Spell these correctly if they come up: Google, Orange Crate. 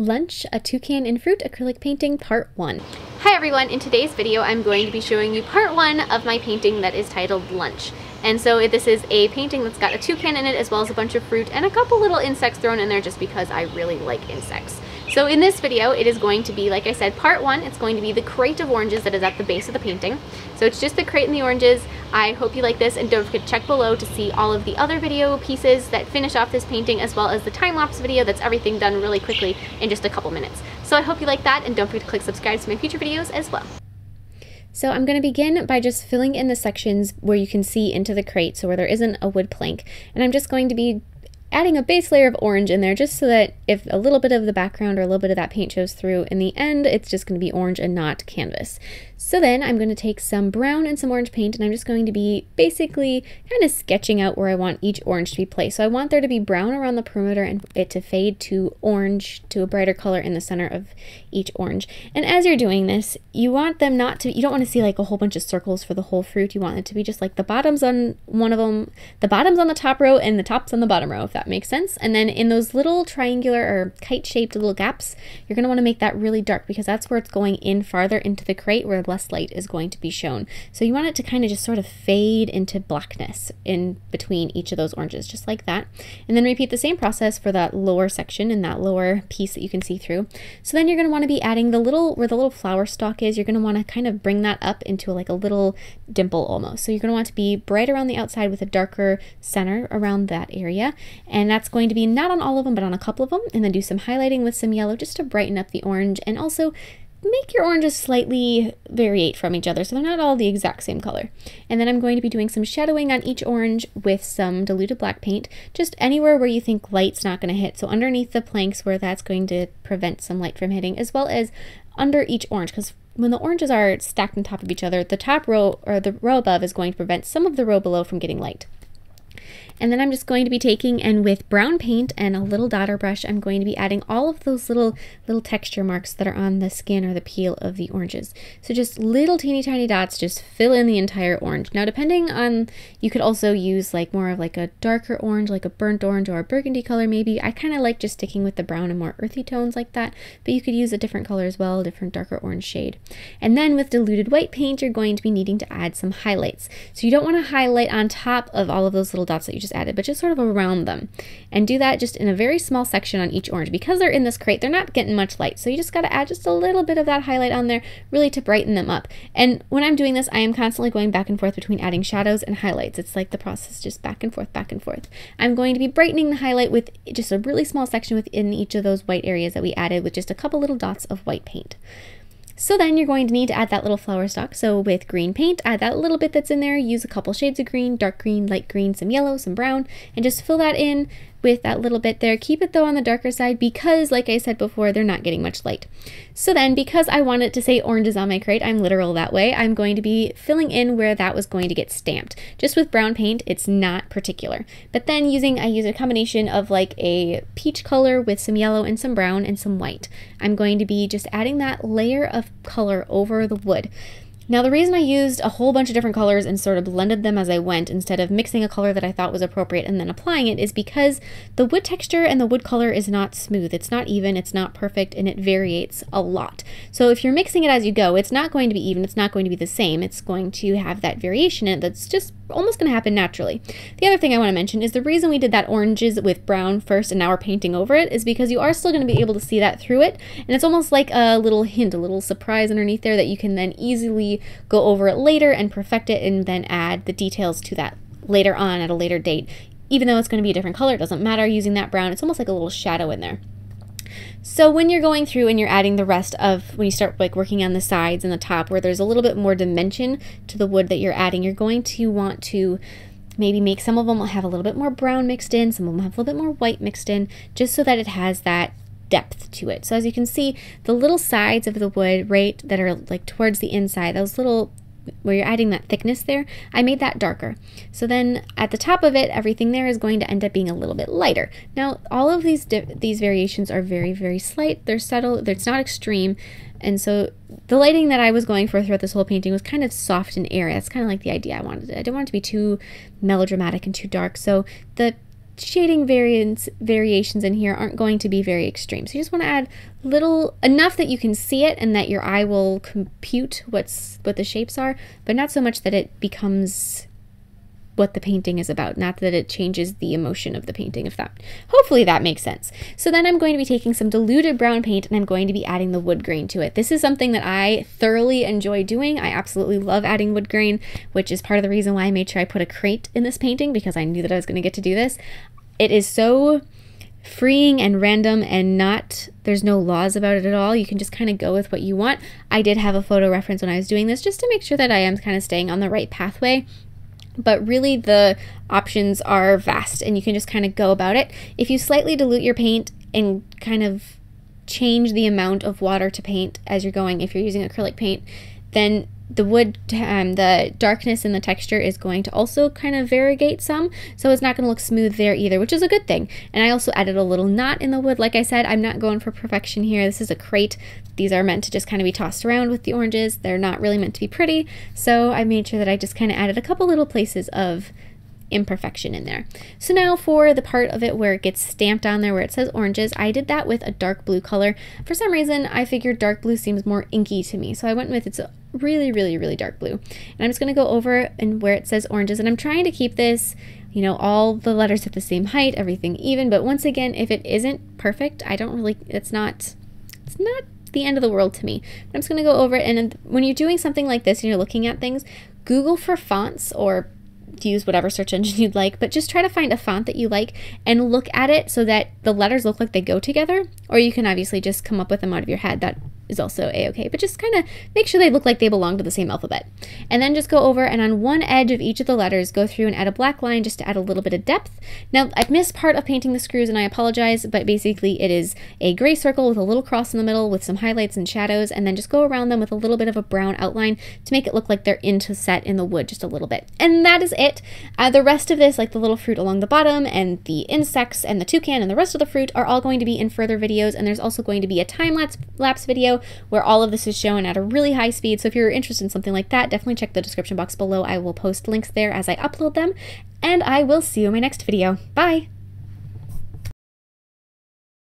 Lunch, a Toucan in Fruit acrylic painting part 1. Hi everyone, in today's video I'm going to be showing you part 1 of my painting that is titled Lunch. And so this is a painting that's got a toucan in it as well as a bunch of fruit and a couple little insects thrown in there just because I really like insects. So in this video it is going to be, like I said, part 1. It's going to be the crate of oranges that is at the base of the painting. So it's just the crate and the oranges. I hope you like this, and don't forget to check below to see all of the other video pieces that finish off this painting as well as the time-lapse video that's everything done really quickly in just a couple minutes. So I hope you like that, and don't forget to click subscribe to my future videos as well. So I'm going to begin by just filling in the sections where you can see into the crate, so where there isn't a wood plank, and I'm just going to be adding a base layer of orange in there just so that if a little bit of the background or a little bit of that paint shows through, in the end it's just going to be orange and not canvas. So then I'm going to take some brown and some orange paint, and I'm just going to be basically kind of sketching out where I want each orange to be placed. So I want there to be brown around the perimeter and it to fade to orange, to a brighter color in the center of each orange. And as you're doing this, you want them not to, you don't want to see like a whole bunch of circles for the whole fruit. You want it to be just like the bottoms on one of them, the bottoms on the top row, and the tops on the bottom row, if that makes sense. And then in those little triangular or kite-shaped little gaps, you're going to want to make that really dark, because that's where it's going in farther into the crate where less light is going to be shown. So you want it to kind of just sort of fade into blackness in between each of those oranges, just like that. And then repeat the same process for that lower section and that lower piece that you can see through. So then you're going to want to be adding the little, where the little flower stalk is, you're going to want to kind of bring that up into like a little dimple almost. So you're going to want to be bright around the outside with a darker center around that area. And that's going to be not on all of them, but on a couple of them. And then do some highlighting with some yellow just to brighten up the orange, and also make your oranges slightly variate from each other so they're not all the exact same color. And then I'm going to be doing some shadowing on each orange with some diluted black paint, just anywhere where you think light's not going to hit. So underneath the planks where that's going to prevent some light from hitting, as well as under each orange, because when the oranges are stacked on top of each other, the top row or the row above is going to prevent some of the row below from getting light. And then I'm just going to be taking, and with brown paint and a little dotter brush, I'm going to be adding all of those little texture marks that are on the skin or the peel of the oranges. So just little teeny tiny dots just fill in the entire orange. Now depending on, you could also use like more of like a darker orange, like a burnt orange or a burgundy color maybe. I kind of like just sticking with the brown and more earthy tones like that, but you could use a different color as well, a different darker orange shade. And then with diluted white paint, you're going to be needing to add some highlights. So you don't want to highlight on top of all of those little dots that you just added, but just sort of around them, and do that just in a very small section on each orange. Because they're in this crate, they're not getting much light, so you just got to add just a little bit of that highlight on there really to brighten them up. And when I'm doing this, I am constantly going back and forth between adding shadows and highlights. It's like the process, just back and forth, back and forth. I'm going to be brightening the highlight with just a really small section within each of those white areas that we added with just a couple little dots of white paint. So then you're going to need to add that little flower stalk. So with green paint, add that little bit that's in there, use a couple shades of green, dark green, light green, some yellow, some brown, and just fill that in with that little bit there. Keep it though on the darker side because, like I said before, they're not getting much light. So then, because I want it to say oranges on my crate, I'm literal that way, I'm going to be filling in where that was going to get stamped. Just with brown paint, it's not particular. But then I use a combination of like a peach color with some yellow and some brown and some white. I'm going to be just adding that layer of color over the wood. Now the reason I used a whole bunch of different colors and sort of blended them as I went instead of mixing a color that I thought was appropriate and then applying it is because the wood texture and the wood color is not smooth. It's not even, it's not perfect, and it variates a lot. So if you're mixing it as you go, it's not going to be even, it's not going to be the same. It's going to have that variation in it that's just almost going to happen naturally. The other thing I want to mention is the reason we did that oranges with brown first and now we're painting over it is because you are still going to be able to see that through it, and it's almost like a little hint, a little surprise underneath there that you can then easily go over it later and perfect it and then add the details to that later on at a later date. Even though it's going to be a different color, it doesn't matter. Using that brown, it's almost like a little shadow in there. So when you're going through and you're adding the rest of, when you start like working on the sides and the top where there's a little bit more dimension to the wood that you're adding, you're going to want to maybe make some of them will have a little bit more brown mixed in, some of them have a little bit more white mixed in, just so that it has that depth to it. So as you can see, the little sides of the wood right that are like towards the inside, those little where you're adding that thickness there, I made that darker. So then at the top of it, everything there is going to end up being a little bit lighter. Now all of these variations are very, very slight. They're subtle, it's not extreme. And so the lighting that I was going for throughout this whole painting was kind of soft and airy. That's kind of like the idea I wanted. I didn't want it to be too melodramatic and too dark. So the shading variations in here aren't going to be very extreme. So you just want to add little, enough that you can see it and that your eye will compute what the shapes are, but not so much that it becomes what the painting is about, not that it changes the emotion of the painting, if that, hopefully that makes sense. So then I'm going to be taking some diluted brown paint and I'm going to be adding the wood grain to it. This is something that I thoroughly enjoy doing. I absolutely love adding wood grain, which is part of the reason why I made sure I put a crate in this painting, because I knew that I was going to get to do this. It is so freeing and random and not, there's no laws about it at all. You can just kind of go with what you want. I did have a photo reference when I was doing this just to make sure that I am kind of staying on the right pathway. But really the options are vast and you can just kind of go about it. If you slightly dilute your paint and kind of change the amount of water to paint as you're going, if you're using acrylic paint, then the wood, the darkness and the texture is going to also kind of variegate some, so it's not going to look smooth there either, which is a good thing. And I also added a little knot in the wood. Like I said, I'm not going for perfection here. This is a crate. These are meant to just kind of be tossed around with the oranges. They're not really meant to be pretty, so I made sure that I just kind of added a couple little places of imperfection in there. So now for the part of it where it gets stamped on there where it says oranges, I did that with a dark blue color. For some reason I figured dark blue seems more inky to me, so I went with it's a really dark blue. And I'm just going to go over and where it says oranges, and I'm trying to keep this, you know, all the letters at the same height, everything even, but once again, if it isn't perfect, I don't really, it's not the end of the world to me. But I'm just going to go over it, and when you're doing something like this and you're looking at things, Google for fonts or use whatever search engine you'd like, but just try to find a font that you like and look at it so that the letters look like they go together, or you can obviously just come up with them out of your head. That is also a-okay, but just kind of make sure they look like they belong to the same alphabet. And then just go over and on one edge of each of the letters, go through and add a black line just to add a little bit of depth. Now, I've missed part of painting the screws and I apologize, but basically it is a gray circle with a little cross in the middle with some highlights and shadows, and then just go around them with a little bit of a brown outline to make it look like they're inset in the wood just a little bit. And that is it. The rest of this, like the little fruit along the bottom and the insects and the toucan and the rest of the fruit, are all going to be in further videos, and there's also going to be a time-lapse video where all of this is shown at a really high speed. So if you're interested in something like that, definitely check the description box below. I will post links there as I upload them, and I will see you in my next video. Bye!